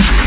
You